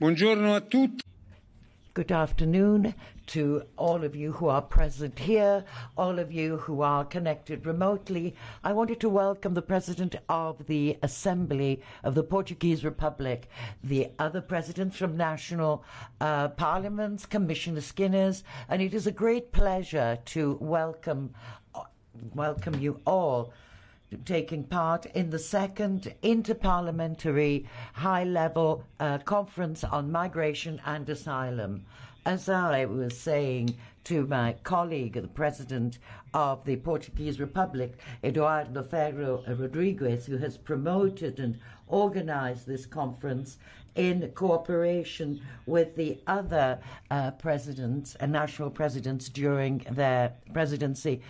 Buongiorno a tutti. Good afternoon to all of you who are present here, all of you who are connected remotely. I wanted to welcome the President of the Assembly of the Portuguese Republic, the other presidents from national parliaments, Commissioner Schinas, and it is a great pleasure to welcome you all taking part in the second interparliamentary high-level conference on migration and asylum. As I was saying to my colleague, the President of the Portuguese Republic, Eduardo Ferro Rodrigues, who has promoted and organized this conference in cooperation with the other presidents and national presidents during their presidency,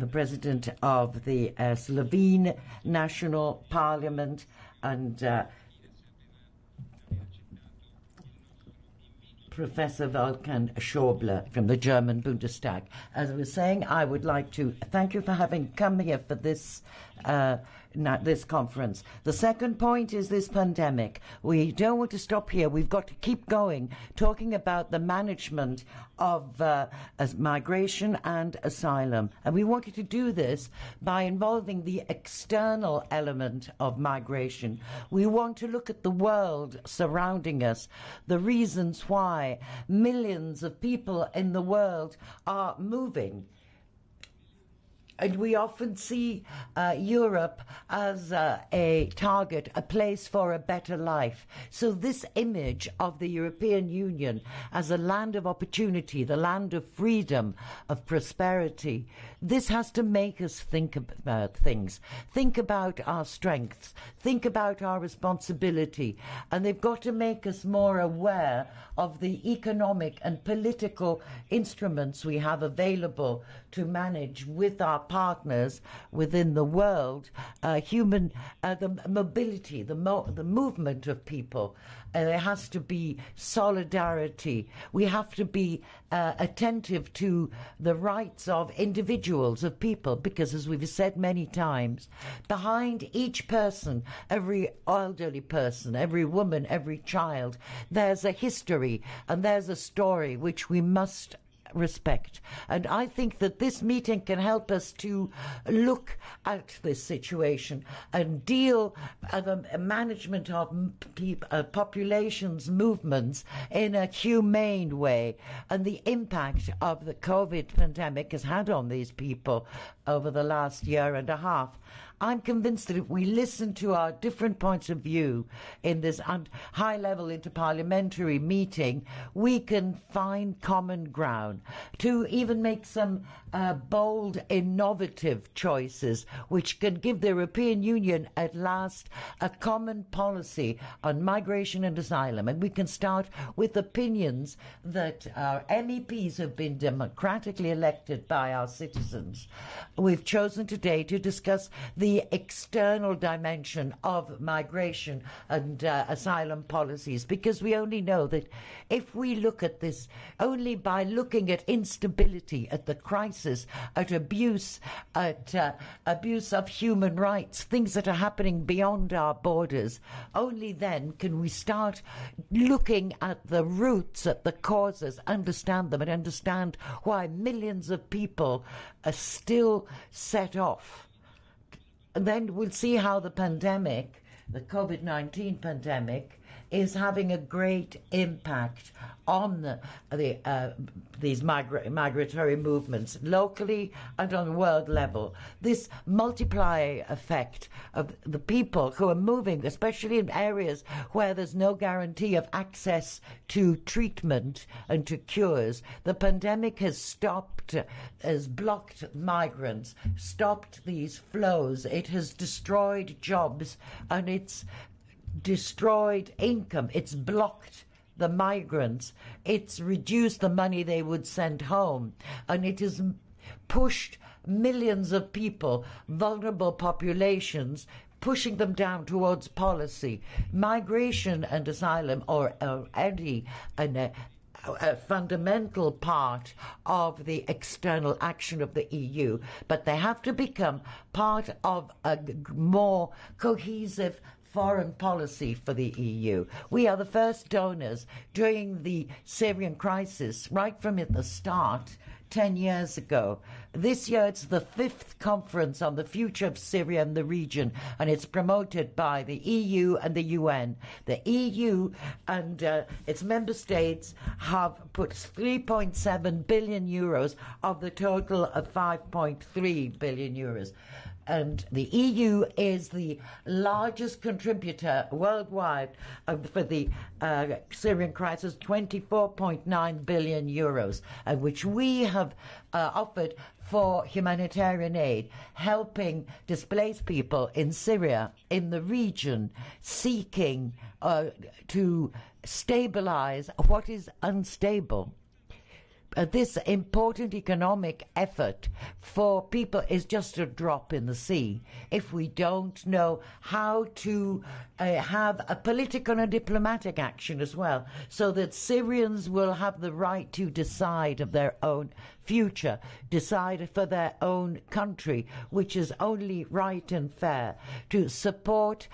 the President of the Slovene National Parliament, and Professor Wolfgang Schäuble from the German Bundestag. As I was saying, I would like to thank you for having come here for this this conference. The second point is this pandemic. We don't want to stop here. We've got to keep going, talking about the management of migration and asylum. And we wanted to do this by involving the external element of migration. We want to look at the world surrounding us, the reasons why millions of people in the world are moving. And we often see Europe as a target, a place for a better life. So this image of the European Union as a land of opportunity, the land of freedom, of prosperity, this has to make us think about things, think about our strengths, think about our responsibility. And they've got to make us more aware of the economic and political instruments we have available to manage with our partners within the world, the mobility, the movement of people. There has to be solidarity. We have to be attentive to the rights of individuals, of people, because as we've said many times, behind each person, every elderly person, every woman, every child, there's a history and there's a story which we must respect. And I think that this meeting can help us to look at this situation and deal with the management of populations, movements in a humane way, and the impact of the COVID pandemic has had on these people over the last year and a half. I'm convinced that if we listen to our different points of view in this high-level interparliamentary meeting, we can find common ground to even make some bold, innovative choices which can give the European Union at last a common policy on migration and asylum. And we can start with opinions that our MEPs have been democratically elected by our citizens. We've chosen today to discuss the external dimension of migration and asylum policies, because we only know that if we look at this only by looking at instability, at the crisis, at abuse of human rights, things that are happening beyond our borders, only then can we start looking at the roots, at the causes, understand them, and understand why millions of people are still set off. And then we'll see how the pandemic, the COVID-19 pandemic, is having a great impact on these migratory movements locally and on world level. This multiplier effect of the people who are moving, especially in areas where there's no guarantee of access to treatment and to cures. The pandemic has blocked migrants, stopped these flows. It has destroyed jobs and it's destroyed income. It's blocked the migrants. It's reduced the money they would send home. And it has pushed millions of people, vulnerable populations, pushing them down towards policy. Migration and asylum are any a fundamental part of the external action of the EU, but they have to become part of a more cohesive foreign policy for the EU. We are the first donors during the Syrian crisis, right from at the start, 10 years ago. This year it's the 5th conference on the future of Syria and the region, and it's promoted by the EU and the UN. The EU and its member states have put 3.7 billion euros of the total of 5.3 billion euros. And the EU is the largest contributor worldwide for the Syrian crisis, 24.9 billion euros, which we have offered for humanitarian aid, helping displaced people in Syria, in the region, seeking to stabilize what is unstable. This important economic effort for people is just a drop in the sea if we don't know how to have a political and diplomatic action as well, so that Syrians will have the right to decide of their own future, decide for their own country, which is only right and fair, to support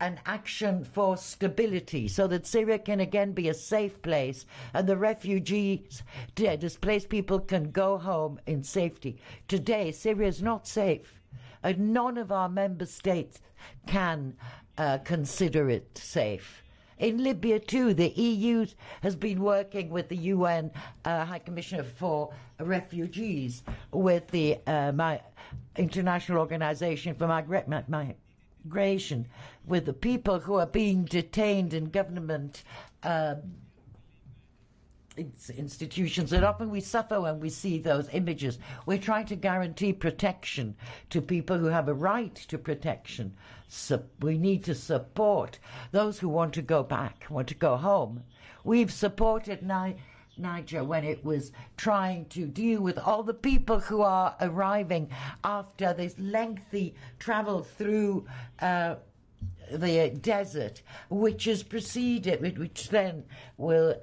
an action for stability so that Syria can again be a safe place and the refugees, displaced people can go home in safety. Today, Syria is not safe, and none of our member states can consider it safe. In Libya, too, the EU has been working with the UN High Commissioner for Refugees, with the International Organisation for Migration, with the people who are being detained in government institutions, and often we suffer when we see those images. We're trying to guarantee protection to people who have a right to protection. So we need to support those who want to go back, want to go home. We've supported Niger when it was trying to deal with all the people who are arriving after this lengthy travel through the desert, which is preceded, which then will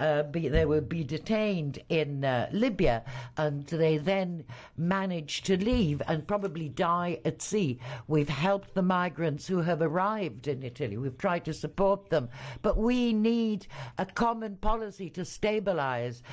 be detained in Libya, and they then manage to leave and probably die at sea. We've helped the migrants who have arrived in Italy. We've tried to support them, but we need a common policy to stabilize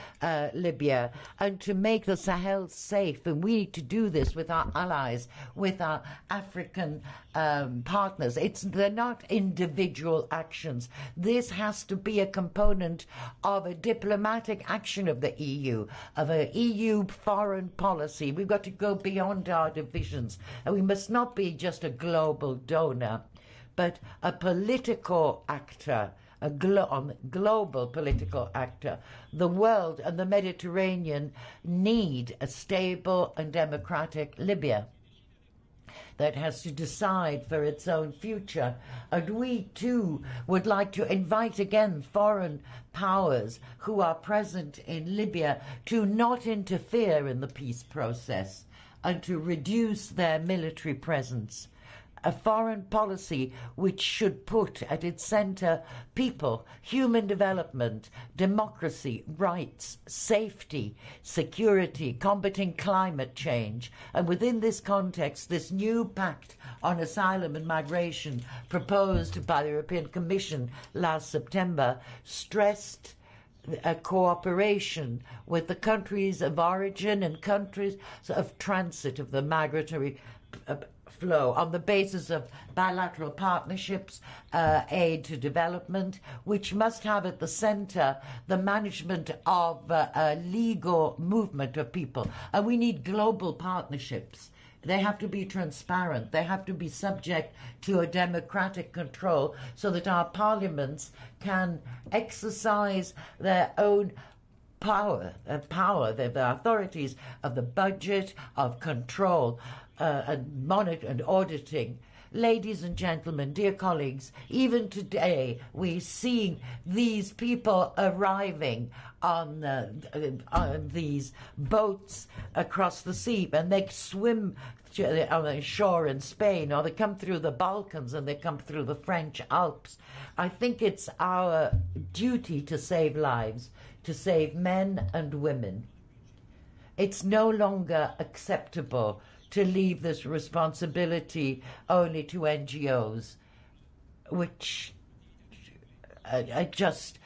Libya and to make the Sahel safe, and we need to do this with our allies, with our African partners. They're not individual actions. This has to be a component of a diplomatic action of the EU, of an EU foreign policy. We've got to go beyond our divisions, and we must not be just a global donor, but a political actor, a global political actor. The world and the Mediterranean need a stable and democratic Libya that has to decide for its own future. And we too would like to invite again foreign powers who are present in Libya to not interfere in the peace process and to reduce their military presence. A foreign policy which should put at its centre people, human development, democracy, rights, safety, security, combating climate change. And within this context, this new pact on asylum and migration proposed by the European Commission last September stressed a cooperation with the countries of origin and countries of transit of the migratory flow on the basis of bilateral partnerships, aid to development, which must have at the centre the management of a legal movement of people. And we need global partnerships. They have to be transparent. They have to be subject to a democratic control so that our parliaments can exercise their own power, the authorities of the budget, of control, and monitor and auditing. Ladies and gentlemen, dear colleagues, even today we're seeing these people arriving on these boats across the sea, and they swim on the shore in Spain, or they come through the Balkans and they come through the French Alps. I think it's our duty to save lives, to save men and women. It's no longer acceptable to leave this responsibility only to NGOs. which just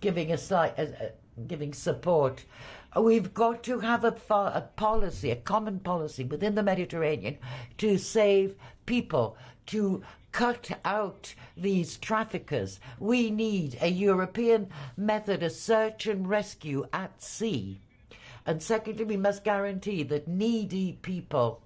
giving a slight giving support. We've got to have a policy, a common policy within the Mediterranean to save people, to cut out these traffickers. We need a European method of search and rescue at sea. And secondly, we must guarantee that needy people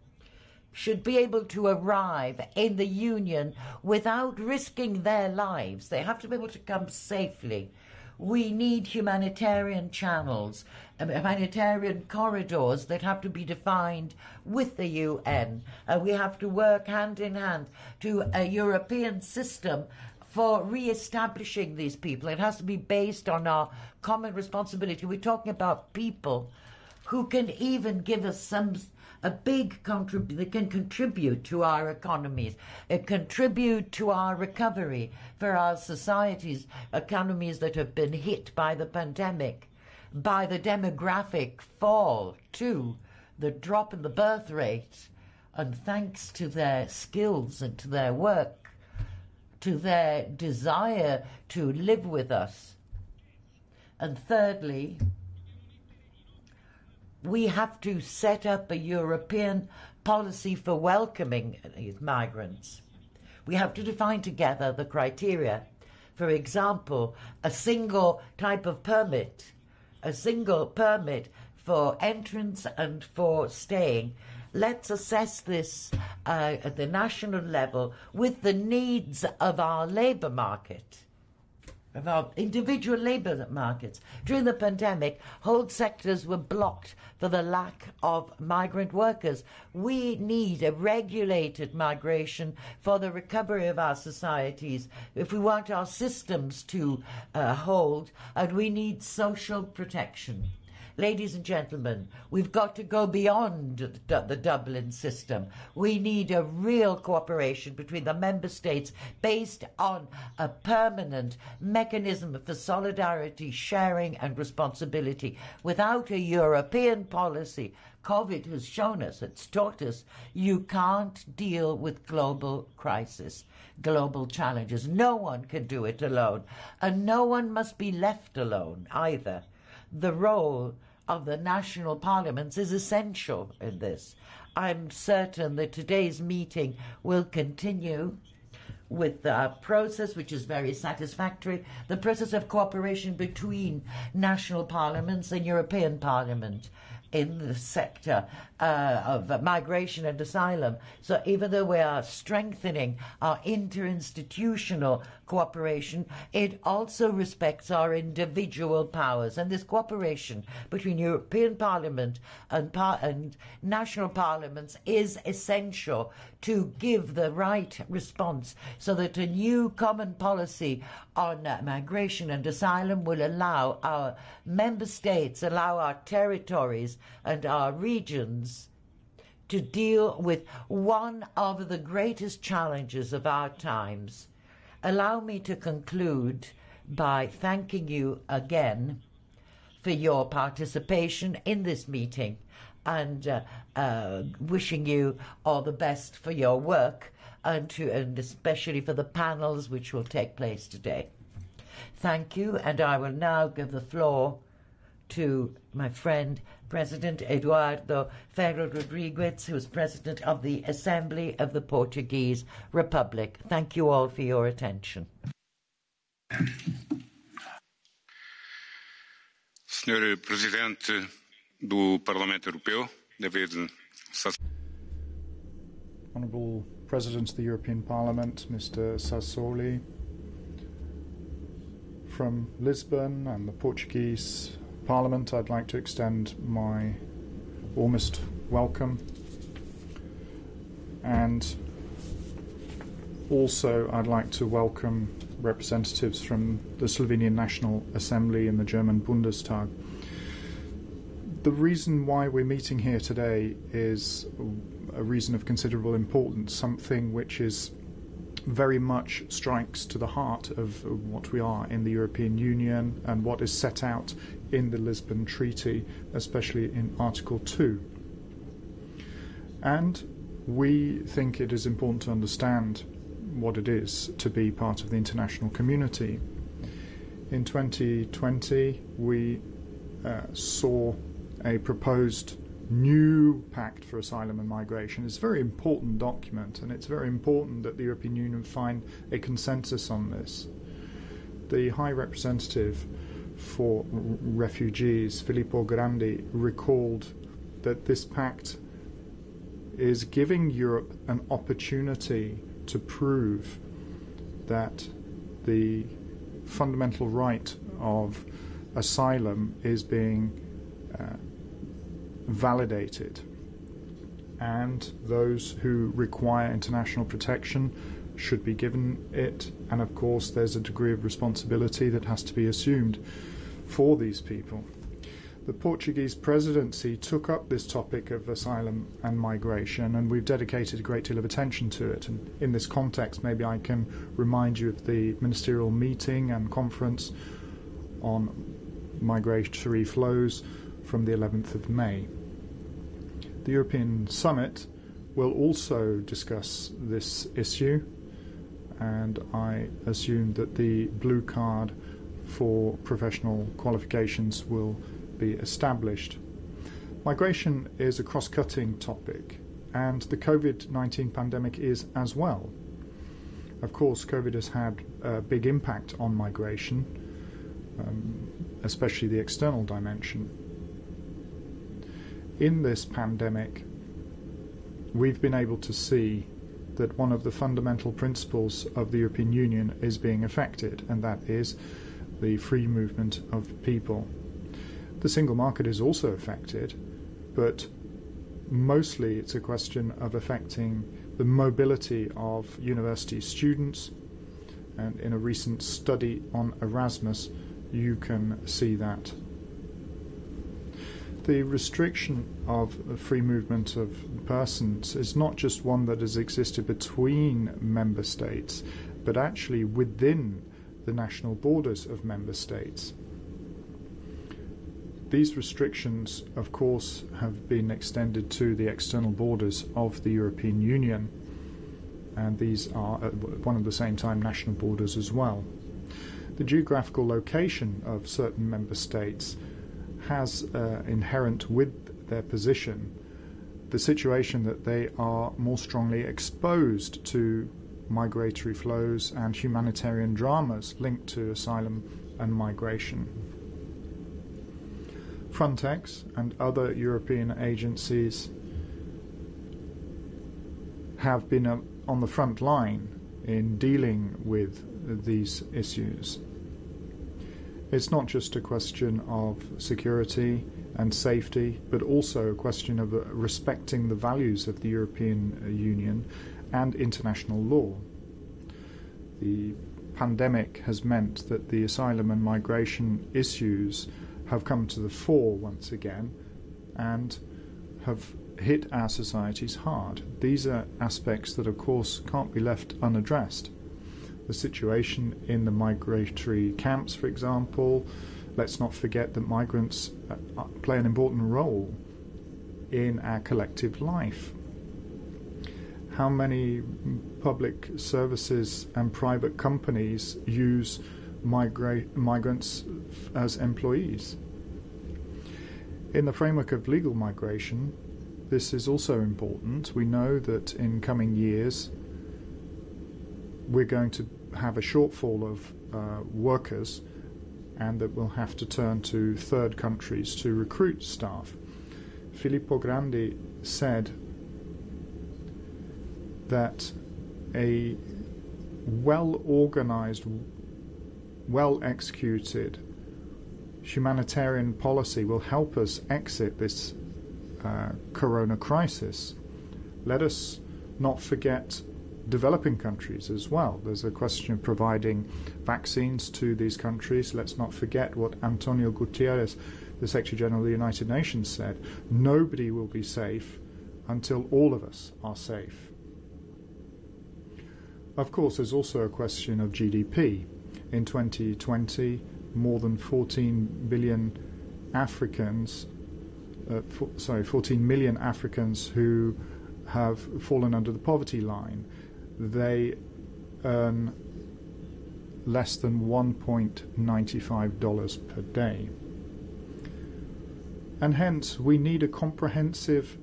should be able to arrive in the Union without risking their lives. They have to be able to come safely. We need humanitarian channels, humanitarian corridors that have to be defined with the UN. We have to work hand in hand to a European system for re-establishing these people. It has to be based on our common responsibility. We're talking about people who can even give us a big contribution, that can contribute to our economies, contribute to our recovery for our societies, economies that have been hit by the pandemic, by the demographic fall too, the drop in the birth rate, and thanks to their skills and to their work, to their desire to live with us. And thirdly, we have to set up a European policy for welcoming these migrants. We have to define together the criteria. For example, a single type of permit, a single permit for entrance and for staying. Let's assess this at the national level with the needs of our labour market, of our individual labour markets. During the pandemic, whole sectors were blocked for the lack of migrant workers. We need a regulated migration for the recovery of our societies if we want our systems to hold, and we need social protection. Ladies and gentlemen, we've got to go beyond the Dublin system. We need a real cooperation between the member states based on a permanent mechanism for solidarity, sharing and responsibility. Without a European policy, COVID has shown us, it's taught us, you can't deal with global crisis, global challenges. No one can do it alone, and no one must be left alone either. The role of the national parliaments is essential in this. I'm certain that today's meeting will continue with a process which is very satisfactory, the process of cooperation between national parliaments and European Parliament in the sector of migration and asylum. So even though we are strengthening our interinstitutional cooperation, it also respects our individual powers. And this cooperation between European Parliament and national parliaments is essential to give the right response so that a new common policy on migration and asylum will allow our member states, allow our territories and our regions to deal with one of the greatest challenges of our times. Allow me to conclude by thanking you again for your participation in this meeting and wishing you all the best for your work and especially for the panels which will take place today. Thank you, and I will now give the floor to my friend, President Eduardo Ferro Rodrigues, who is President of the Assembly of the Portuguese Republic. Thank you all for your attention. Senhor Presidente do Parlamento Europeu, David Sassoli. Honourable President of the European Parliament, Mr. Sassoli, from Lisbon and the Portuguese Parliament, I'd like to extend my warmest welcome, and also I'd like to welcome representatives from the Slovenian National Assembly and the German Bundestag. The reason why we're meeting here today is a reason of considerable importance, something which is very much strikes to the heart of what we are in the European Union and what is set out in the Lisbon Treaty, especially in Article 2. And we think it is important to understand what it is to be part of the international community. In 2020, we saw a proposed new pact for asylum and migration. It's a very important document, and it's very important that the European Union find a consensus on this. The High Representative for Refugees, Filippo Grandi, recalled that this pact is giving Europe an opportunity to prove that the fundamental right of asylum is being validated, and those who require international protection should be given it, and of course there's a degree of responsibility that has to be assumed for these people. The Portuguese presidency took up this topic of asylum and migration, and we've dedicated a great deal of attention to it. And in this context, maybe I can remind you of the ministerial meeting and conference on migratory flows from the 11th of May. The European Summit will also discuss this issue, and I assume that the blue card for professional qualifications will be established. Migration is a cross-cutting topic, and the COVID-19 pandemic is as well. Of course, COVID has had a big impact on migration, especially the external dimension. In this pandemic, we've been able to see that one of the fundamental principles of the European Union is being affected, and that is the free movement of people. The single market is also affected, but mostly it's a question of affecting the mobility of university students, and in a recent study on Erasmus, you can see that. The restriction of free movement of persons is not just one that has existed between member states, but actually within the national borders of member states. These restrictions, of course, have been extended to the external borders of the European Union, and these are at one and the same time national borders as well. The geographical location of certain member states has inherent with their position the situation that they are more strongly exposed to migratory flows and humanitarian dramas linked to asylum and migration. Frontex and other European agencies have been on the front line in dealing with these issues. It's not just a question of security and safety, but also a question of respecting the values of the European Union and international law. The pandemic has meant that the asylum and migration issues have come to the fore once again and have hit our societies hard. These are aspects that, of course, can't be left unaddressed. The situation in the migratory camps, for example. Let's not forget that migrants play an important role in our collective life. How many public services and private companies use migrants as employees? In the framework of legal migration, this is also important. We know that in coming years, we're going to have a shortfall of workers, and that we'll have to turn to third countries to recruit staff. Filippo Grandi said that a well-organized, well-executed humanitarian policy will help us exit this corona crisis. Let us not forget developing countries as well. There's a question of providing vaccines to these countries. Let's not forget what Antonio Guterres, the Secretary General of the United Nations, said. Nobody will be safe until all of us are safe. Of course, there's also a question of GDP. In 2020, more than 14 million Africans who have fallen under the poverty line. They earn less than $1.95 per day. And hence, we need a comprehensive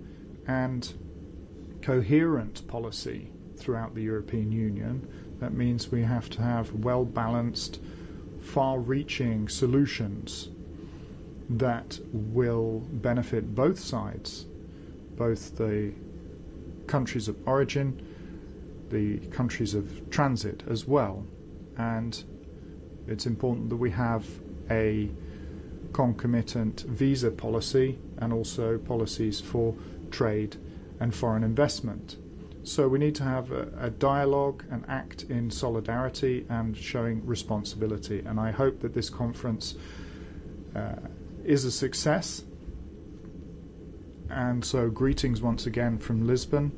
and coherent policy throughout the European Union. That means we have to have well-balanced, far-reaching solutions that will benefit both sides, both the countries of origin, the countries of transit as well. And it's important that we have a concomitant visa policy and also policies for trade and foreign investment. So we need to have a dialogue and act in solidarity and showing responsibility. And I hope that this conference is a success. And so greetings once again from Lisbon.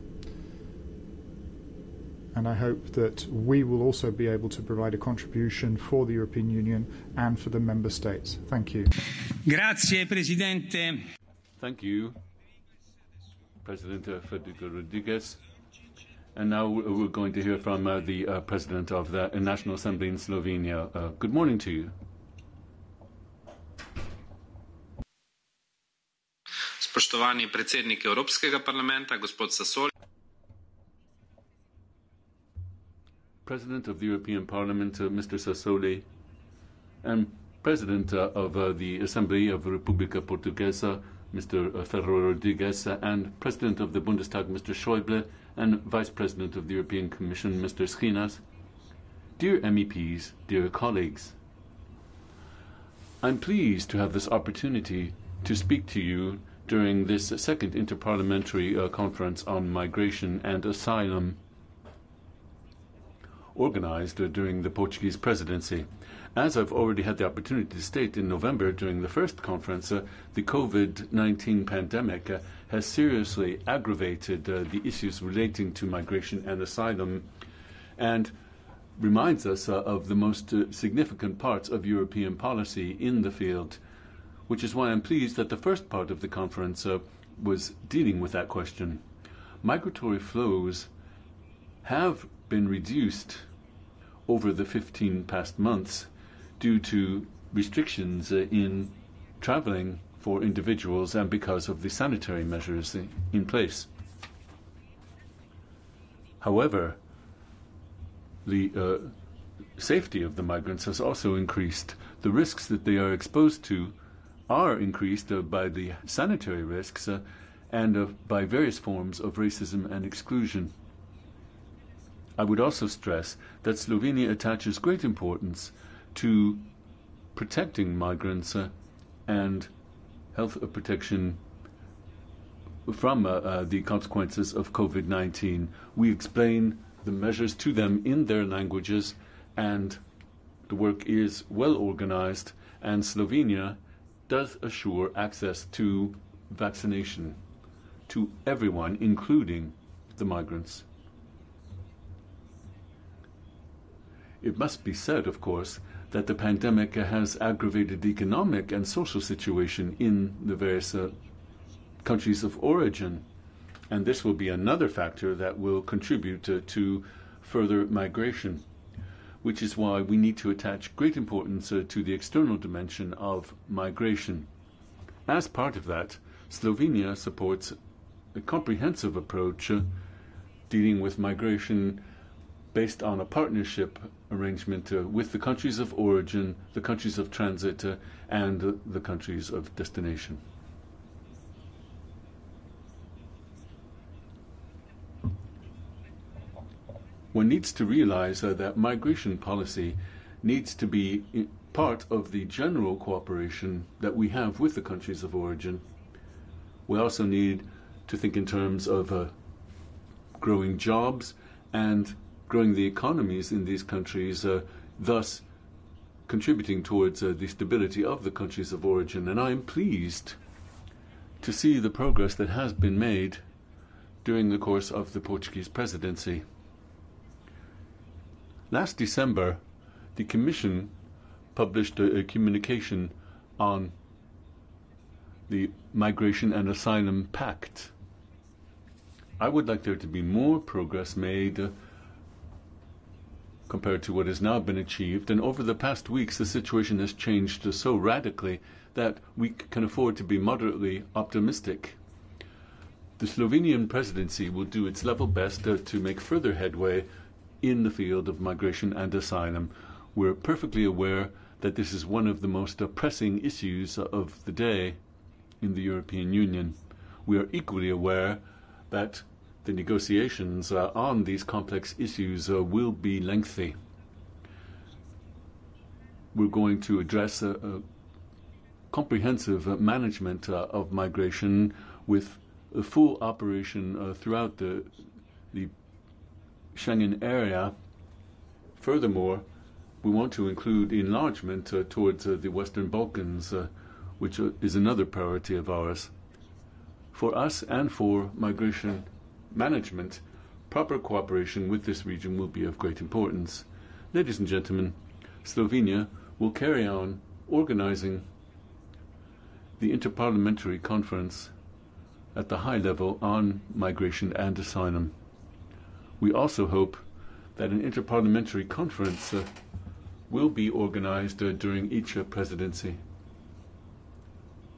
And I hope that we will also be able to provide a contribution for the European Union and for the member states. Thank you. Grazie, Presidente. Thank you, President Ferro Rodrigues. And now we're going to hear from the President of the National Assembly in Slovenia. Good morning to you. Spoštovani predsednik Evropskega parlamenta, gospod Sassoli. President of the European Parliament, Mr. Sassoli, and President of the Assembly of Republika Portuguesa, Mr. Ferro Rodrigues, and President of the Bundestag, Mr. Schäuble, and Vice President of the European Commission, Mr. Schinas. Dear MEPs, dear colleagues, I'm pleased to have this opportunity to speak to you during this second interparliamentary conference on migration and asylum, organized during the Portuguese presidency. As I've already had the opportunity to state in November during the first conference, the COVID-19 pandemic has seriously aggravated the issues relating to migration and asylum, and reminds us of the most significant parts of European policy in the field, which is why I'm pleased that the first part of the conference was dealing with that question. Migratory flows have been reduced over the 15 past months due to restrictions in traveling for individuals and because of the sanitary measures in place. However, the safety of the migrants has also increased. The risks that they are exposed to are increased by the sanitary risks and by various forms of racism and exclusion. I would also stress that Slovenia attaches great importance to protecting migrants and health protection from the consequences of COVID-19. We explain the measures to them in their languages, and the work is well organized, and Slovenia does assure access to vaccination to everyone, including the migrants. It must be said, of course, that the pandemic has aggravated the economic and social situation in the various countries of origin, and this will be another factor that will contribute to further migration, which is why we need to attach great importance to the external dimension of migration. As part of that, Slovenia supports a comprehensive approach dealing with migration based on a partnership arrangement with the countries of origin, the countries of transit, and the countries of destination. One needs to realize that migration policy needs to be part of the general cooperation that we have with the countries of origin. We also need to think in terms of growing jobs and growing the economies in these countries, thus contributing towards the stability of the countries of origin. And I am pleased to see the progress that has been made during the course of the Portuguese presidency. Last December, the Commission published a communication on the Migration and Asylum Pact. I would like there to be more progress made compared to what has now been achieved, and over the past weeks the situation has changed so radically that we can afford to be moderately optimistic. The Slovenian presidency will do its level best to make further headway in the field of migration and asylum. We're perfectly aware that this is one of the most pressing issues of the day in the European Union. We are equally aware that the negotiations on these complex issues will be lengthy. We're going to address a comprehensive management of migration with a full operation throughout the Schengen area. Furthermore, we want to include enlargement towards the Western Balkans, which is another priority of ours. For us and for migration management, proper cooperation with this region will be of great importance. Ladies and gentlemen, Slovenia will carry on organizing the Interparliamentary Conference at the high level on migration and asylum. We also hope that an Interparliamentary Conference will be organized during each presidency.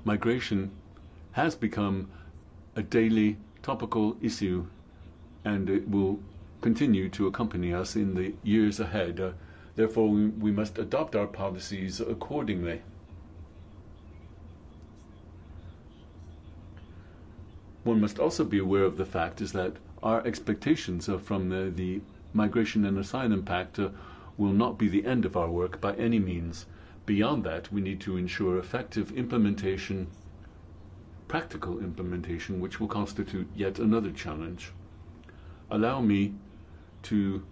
Migration has become a daily topical issue, and it will continue to accompany us in the years ahead. Therefore, we must adopt our policies accordingly. One must also be aware of the fact is that our expectations from the Migration and Asylum Pact will not be the end of our work by any means. Beyond that, we need to ensure effective implementation, practical implementation, which will constitute yet another challenge. Allow me to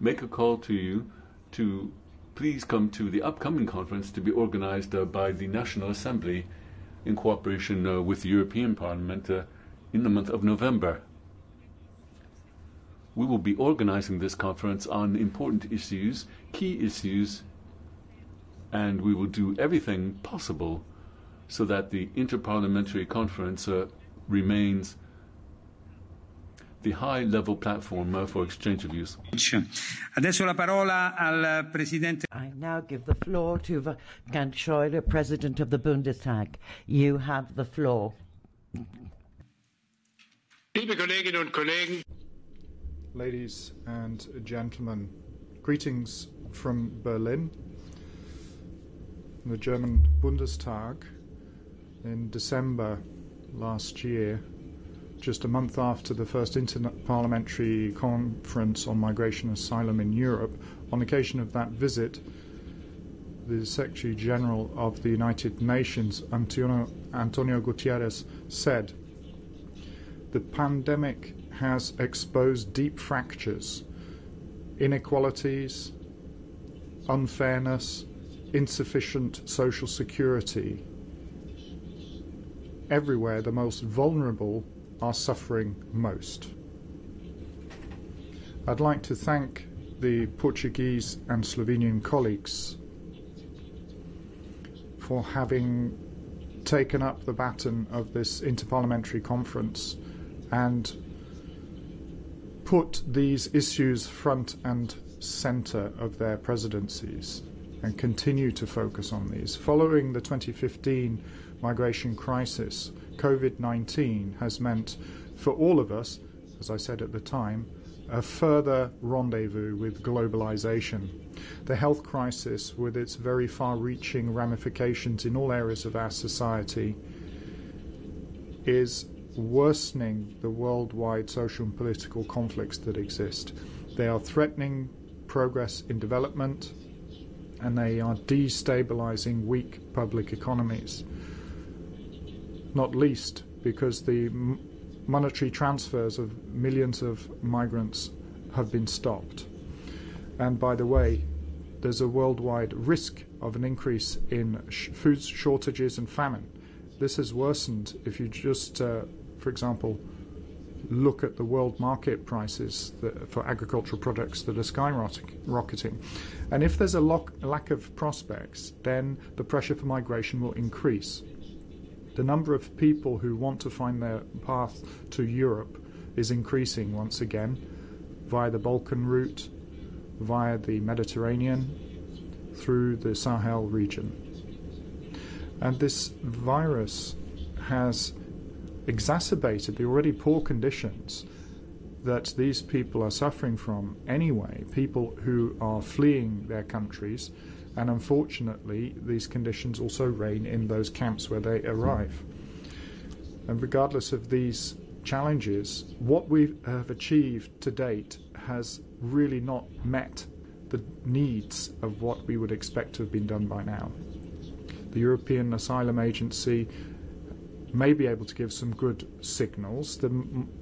make a call to you to please come to the upcoming conference to be organized by the National Assembly in cooperation with the European Parliament in the month of November. We will be organizing this conference on important issues, key issues, and we will do everything possible so that the Interparliamentary Conference remains the high-level platform for exchange of views. I now give the floor to Wolfgang Schäuble, President of the Bundestag. You have the floor. Ladies and gentlemen, greetings from Berlin. The German Bundestag in December last year, just a month after the first Interparliamentary Conference on Migration and Asylum in Europe. On occasion of that visit, the Secretary General of the United Nations, Antonio Guterres, said, "The pandemic has exposed deep fractures, inequalities, unfairness, insufficient social security. Everywhere the most vulnerable are suffering most." I'd like to thank the Portuguese and Slovenian colleagues for having taken up the baton of this Interparliamentary Conference and put these issues front and centre of their presidencies, and continue to focus on these. Following the 2015 migration crisis, COVID-19 has meant for all of us, as I said at the time, a further rendezvous with globalization. The health crisis, with its very far-reaching ramifications in all areas of our society, is worsening the worldwide social and political conflicts that exist. They are threatening progress in development, and they are destabilizing weak public economies, not least because the monetary transfers of millions of migrants have been stopped. And by the way, there's a worldwide risk of an increase in food shortages and famine. This has worsened if you just, for example, look at the world market prices for agricultural products that are skyrocketing. And if there's a lack of prospects, then the pressure for migration will increase. The number of people who want to find their path to Europe is increasing once again via the Balkan route, via the Mediterranean through the Sahel region. And this virus has exacerbated the already poor conditions that these people are suffering from anyway, people who are fleeing their countries, and unfortunately these conditions also reign in those camps where they arrive. And regardless of these challenges, what we have achieved to date has really not met the needs of what we would expect to have been done by now. The European Asylum Agency may be able to give some good signals. The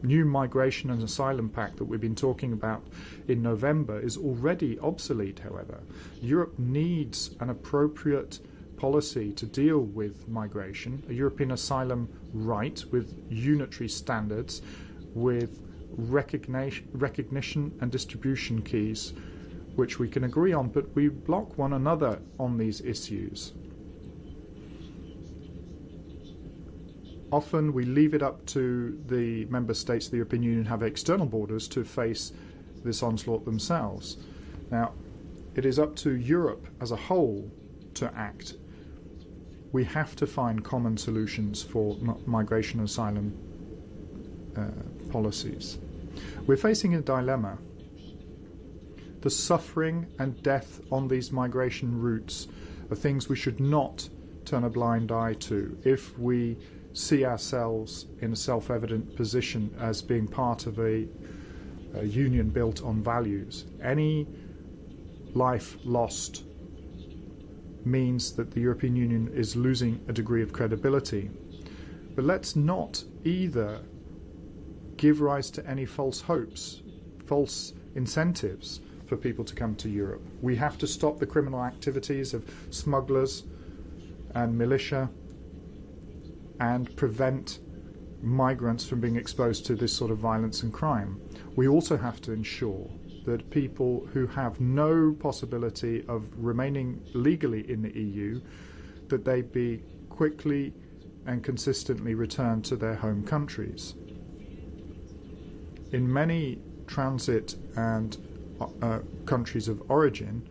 new migration and asylum pact that we've been talking about in November is already obsolete, however. Europe needs an appropriate policy to deal with migration, a European asylum right with unitary standards, with recognition and distribution keys, which we can agree on, but we block one another on these issues. Often we leave it up to the member states of the European Union who have external borders to face this onslaught themselves. Now, it is up to Europe as a whole to act. We have to find common solutions for migration and asylum policies. We're facing a dilemma. The suffering and death on these migration routes are things we should not turn a blind eye to if we see ourselves in a self-evident position as being part of a union built on values. Any life lost means that the European Union is losing a degree of credibility. But let's not either give rise to any false hopes, false incentives for people to come to Europe. We have to stop the criminal activities of smugglers and militia and prevent migrants from being exposed to this sort of violence and crime. We also have to ensure that people who have no possibility of remaining legally in the EU, that they be quickly and consistently returned to their home countries. In many transit and countries of origin,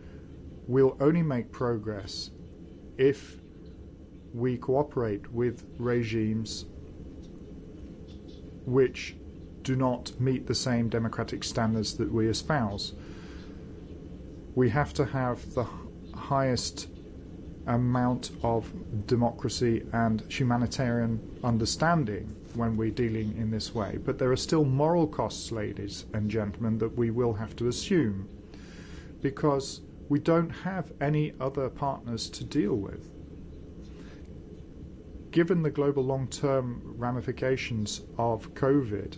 we'll only make progress if we cooperate with regimes which do not meet the same democratic standards that we espouse. We have to have the highest amount of democracy and humanitarian understanding when we're dealing in this way. But there are still moral costs, ladies and gentlemen, that we will have to assume, because we don't have any other partners to deal with. Given the global long-term ramifications of COVID,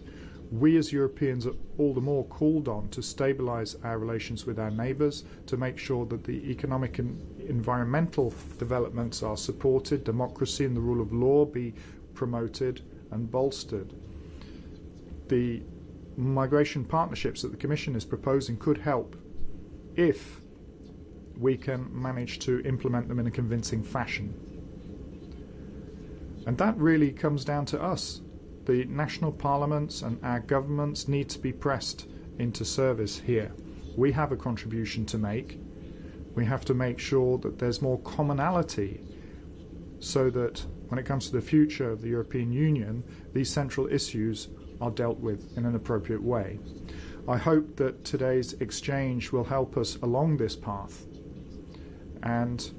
we as Europeans are all the more called on to stabilise our relations with our neighbours, to make sure that the economic and environmental developments are supported, democracy and the rule of law be promoted and bolstered. The migration partnerships that the Commission is proposing could help if we can manage to implement them in a convincing fashion. And that really comes down to us. The national parliaments and our governments need to be pressed into service here. We have a contribution to make. We have to make sure that there's more commonality so that when it comes to the future of the European Union, these central issues are dealt with in an appropriate way. I hope that today's exchange will help us along this path. And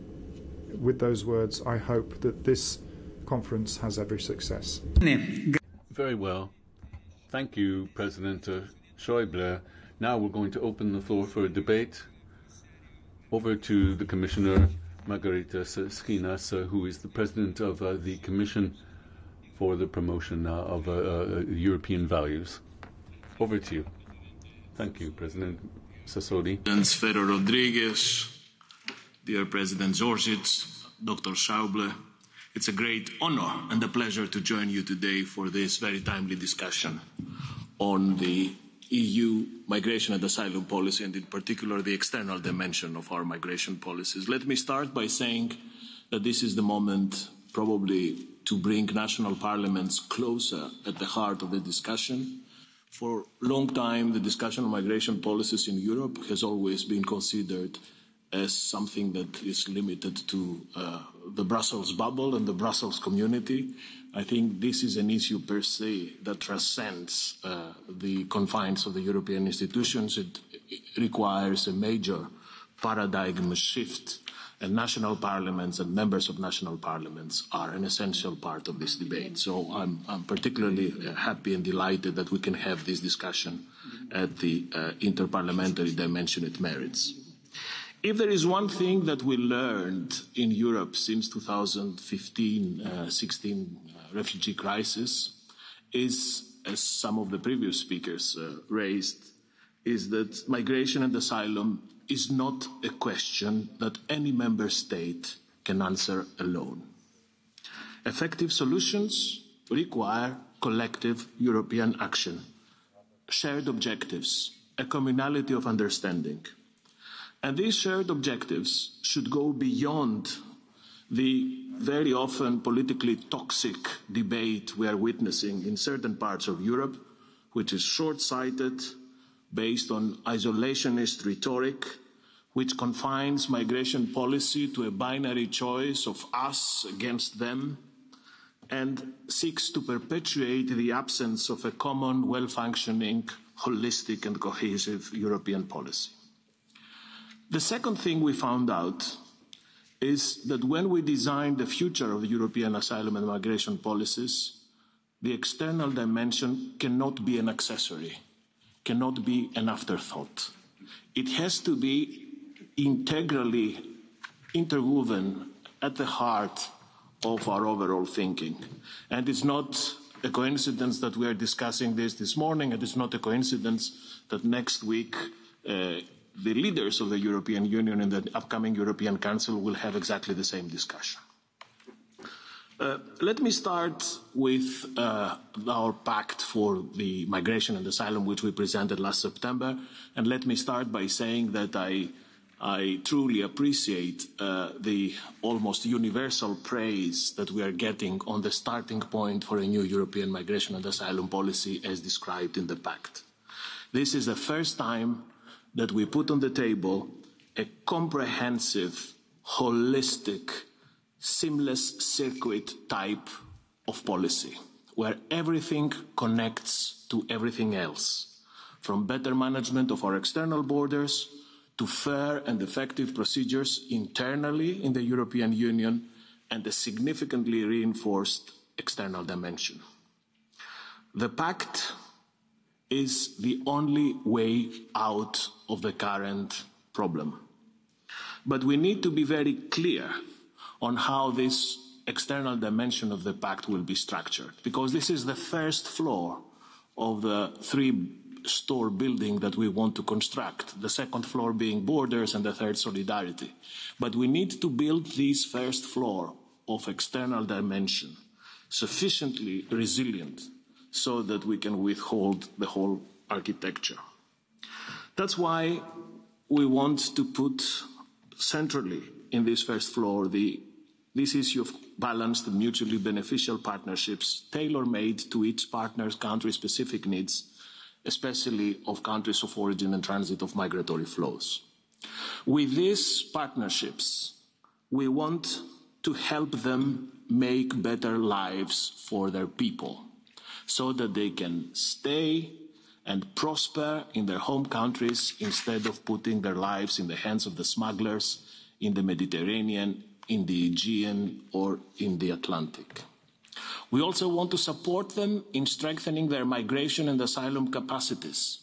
with those words, I hope that this conference has every success. Very well. Thank you, President Schäuble. Now we're going to open the floor for a debate. Over to the Commissioner Margaritis Schinas, who is the President of the Commission for the Promotion of European Values. Over to you. Thank you, President Sassoli. President Ferro Rodrigues, dear President Zorčič, Dr. Schäuble, it's a great honor and a pleasure to join you today for this very timely discussion on the EU migration and asylum policy, and in particular the external dimension of our migration policies. Let me start by saying that this is the moment probably to bring national parliaments closer at the heart of the discussion, For a long time, the discussion of migration policies in Europe has always been considered as something that is limited to the Brussels bubble and the Brussels community. I think this is an issue per se that transcends the confines of the European institutions. It requires a major paradigm shift, and national parliaments and members of national parliaments are an essential part of this debate. So I'm particularly happy and delighted that we can have this discussion at the interparliamentary dimension it merits. If there is one thing that we learned in Europe since 2015-16 refugee crisis is, as some of the previous speakers raised, is that migration and asylum is not a question that any member state can answer alone. Effective solutions require collective European action, shared objectives, a communality of understanding. And these shared objectives should go beyond the very often politically toxic debate we are witnessing in certain parts of Europe, which is short-sighted, based on isolationist rhetoric, which confines migration policy to a binary choice of us against them, and seeks to perpetuate the absence of a common, well-functioning, holistic and cohesive European policy. The second thing we found out is that when we designed the future of the European asylum and migration policies, the external dimension cannot be an accessory, cannot be an afterthought. It has to be integrally interwoven at the heart of our overall thinking. And it's not a coincidence that we are discussing this morning, and it's not a coincidence that next week the leaders of the European Union and the upcoming European Council will have exactly the same discussion. Let me start with our pact for the migration and asylum, which we presented last September. And let me start by saying that I truly appreciate the almost universal praise that we are getting on the starting point for a new European migration and asylum policy as described in the pact. This is the first time that we put on the table a comprehensive, holistic, seamless circuit type of policy, where everything connects to everything else, from better management of our external borders to fair and effective procedures internally in the European Union and a significantly reinforced external dimension. The pact is the only way out of the current problem. But we need to be very clear on how this external dimension of the pact will be structured, because this is the first floor of the three-story building that we want to construct, the second floor being borders and the third solidarity. But we need to build this first floor of external dimension sufficiently resilient so that we can withhold the whole architecture. That's why we want to put centrally in this first floor this issue of balanced and mutually beneficial partnerships tailor-made to each partner's country-specific needs, especially of countries of origin and transit of migratory flows. With these partnerships, we want to help them make better lives for their people, so that they can stay and prosper in their home countries instead of putting their lives in the hands of the smugglers in the Mediterranean, in the Aegean, or in the Atlantic. We also want to support them in strengthening their migration and asylum capacities,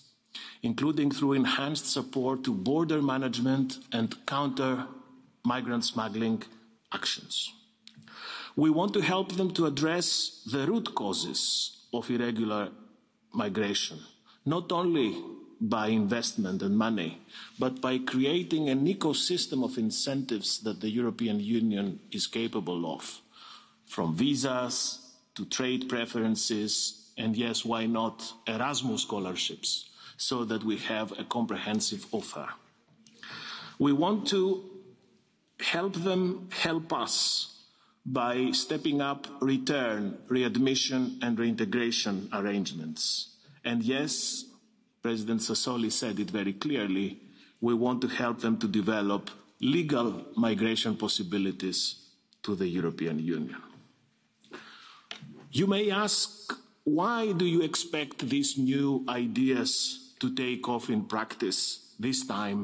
including through enhanced support to border management and counter migrant smuggling actions. We want to help them to address the root causes of irregular migration, not only by investment and money, but by creating an ecosystem of incentives that the European Union is capable of, from visas to trade preferences, and yes, why not, Erasmus scholarships, so that we have a comprehensive offer. We want to help them help us by stepping up return, readmission, and reintegration arrangements, And yes, President Sassoli said it very clearly, we want to help them to develop legal migration possibilities to the European Union. You may ask, why do you expect these new ideas to take off in practice this time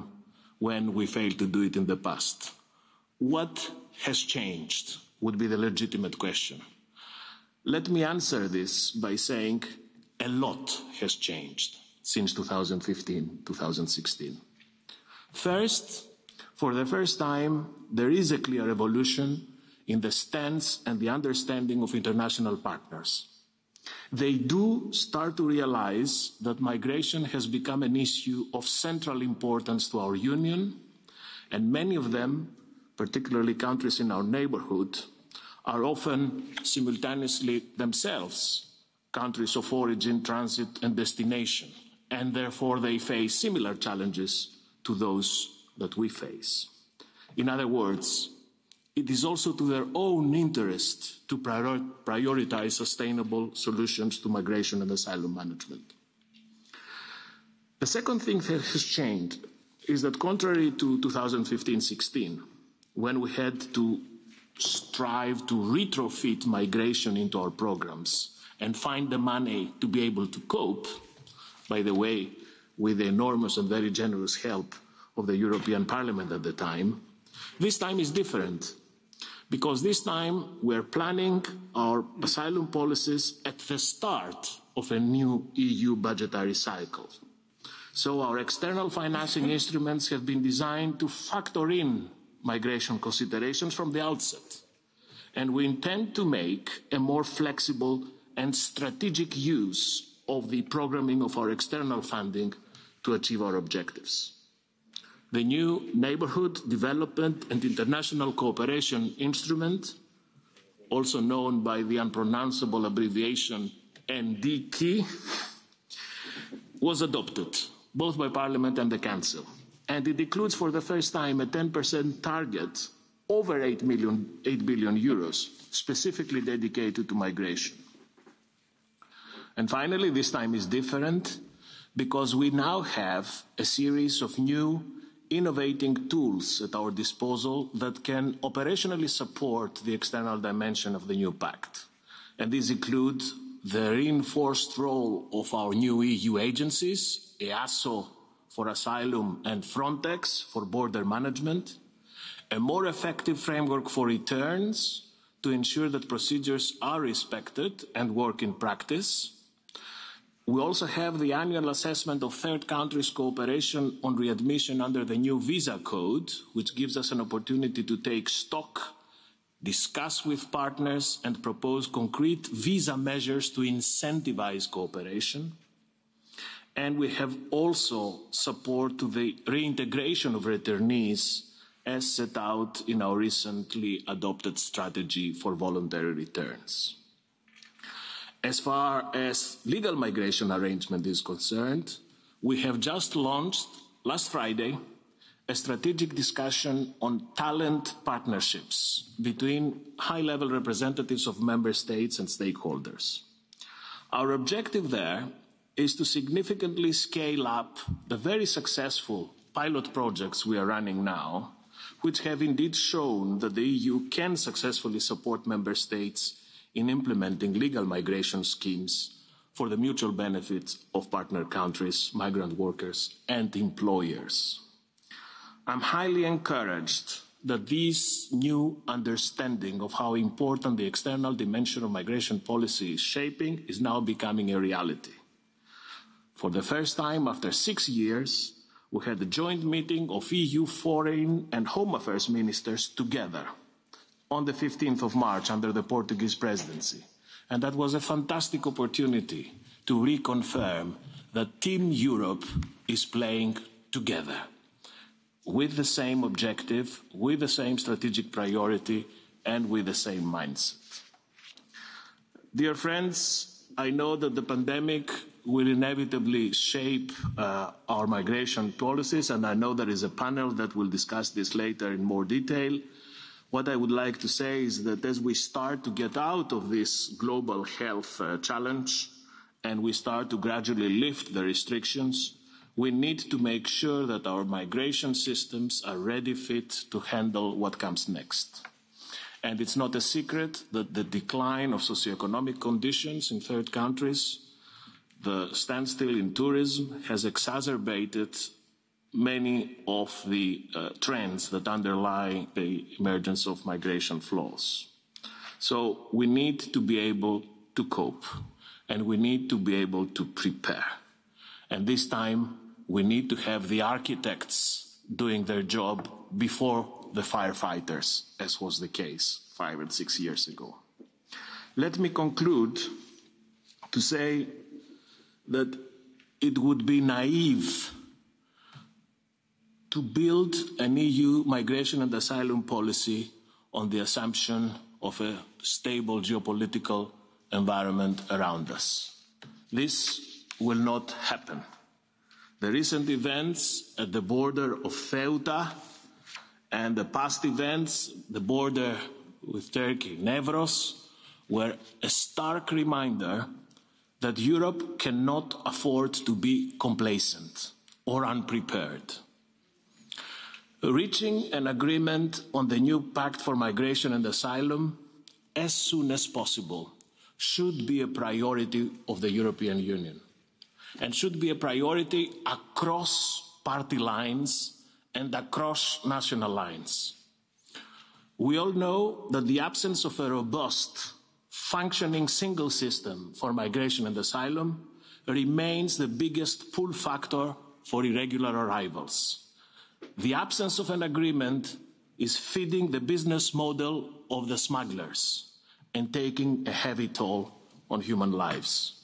when we failed to do it in the past? What has changed would be the legitimate question. Let me answer this by saying a lot has changed since 2015, 2016. First, for the first time, there is a clear evolution in the stance and the understanding of international partners. They do start to realize that migration has become an issue of central importance to our Union, and many of them, particularly countries in our neighborhood, are often simultaneously themselves countries of origin, transit, and destination, and therefore they face similar challenges to those that we face. In other words, it is also to their own interest to prioritize sustainable solutions to migration and asylum management. The second thing that has changed is that contrary to 2015-16, when we had to strive to retrofit migration into our programs and find the money to be able to cope, by the way, with the enormous and very generous help of the European Parliament at the time, this time is different. Because this time we are planning our asylum policies at the start of a new EU budgetary cycle. So our external financing instruments have been designed to factor in migration considerations from the outset. And we intend to make a more flexible and strategic use of the programming of our external funding to achieve our objectives. The new Neighbourhood Development and International Cooperation Instrument, also known by the unpronounceable abbreviation NDT, was adopted, both by Parliament and the Council. And it includes for the first time a 10% target, over 8 billion euros, specifically dedicated to migration. And finally, this time is different because we now have a series of new innovating tools at our disposal that can operationally support the external dimension of the new pact. And these include the reinforced role of our new EU agencies, EASO for asylum and Frontex for border management, a more effective framework for returns to ensure that procedures are respected and work in practice. We also have the annual assessment of third countries' cooperation on readmission under the new visa code, which gives us an opportunity to take stock, discuss with partners, and propose concrete visa measures to incentivize cooperation. And we have also support to the reintegration of returnees as set out in our recently adopted strategy for voluntary returns. As far as legal migration arrangement is concerned, we have just launched, last Friday, a strategic discussion on talent partnerships between high-level representatives of member states and stakeholders. Our objective there is to significantly scale up the very successful pilot projects we are running now, which have indeed shown that the EU can successfully support member states in implementing legal migration schemes for the mutual benefits of partner countries, migrant workers, and employers. I'm highly encouraged that this new understanding of how important the external dimension of migration policy is shaping is now becoming a reality. For the first time after 6 years, we had a joint meeting of EU foreign and home affairs ministers together on the 15th of March under the Portuguese presidency. And that was a fantastic opportunity to reconfirm that Team Europe is playing together with the same objective, with the same strategic priority, and with the same mindset. Dear friends, I know that the pandemic will inevitably shape our migration policies, and I know there is a panel that will discuss this later in more detail. What I would like to say is that as we start to get out of this global health challenge, and we start to gradually lift the restrictions, we need to make sure that our migration systems are ready fit to handle what comes next. And it's not a secret that the decline of socioeconomic conditions in third countries, the standstill in tourism, has exacerbated many of the trends that underlie the emergence of migration flows. So we need to be able to cope, and we need to be able to prepare. And this time, we need to have the architects doing their job before the firefighters, as was the case 5 and 6 years ago. Let me conclude to say that it would be naive to build an EU migration and asylum policy on the assumption of a stable geopolitical environment around us. This will not happen. The recent events at the border of Ceuta and the past events, the border with Turkey, Nevros, were a stark reminder that Europe cannot afford to be complacent or unprepared. Reaching an agreement on the new Pact for Migration and Asylum as soon as possible should be a priority of the European Union and should be a priority across party lines and across national lines. We all know that the absence of a robust, functioning single system for migration and asylum remains the biggest pull factor for irregular arrivals. The absence of an agreement is feeding the business model of the smugglers and taking a heavy toll on human lives.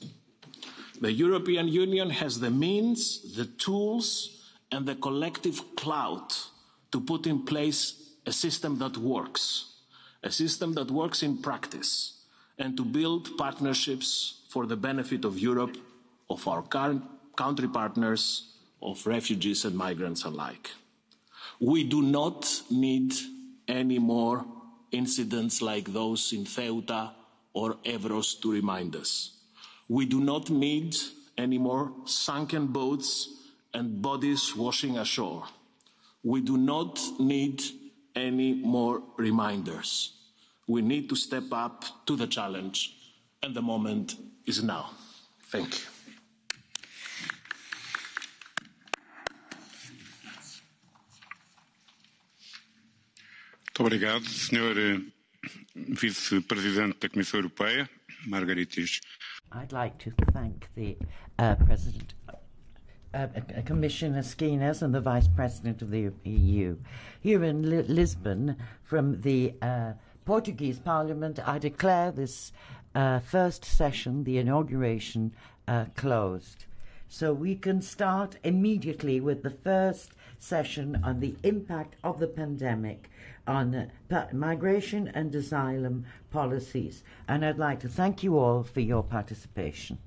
The European Union has the means, the tools, and the collective clout to put in place a system that works in practice, and to build partnerships for the benefit of Europe, of our country partners, of refugees and migrants alike. We do not need any more incidents like those in Ceuta or Evros to remind us. We do not need any more sunken boats and bodies washing ashore. We do not need any more reminders. We need to step up to the challenge, and the moment is now. Thank you. Muito obrigado, Sr. Vice-Presidente da Comissão Europeia, Margaritis. I'd like to thank the President, Commissioner Schinas, and the Vice President of the EU. Here in Lisbon, from the Portuguese Parliament, I declare this first session, the inauguration, closed. So we can start immediately with the first session on the impact of the pandemic on migration and asylum policies. And I'd like to thank you all for your participation.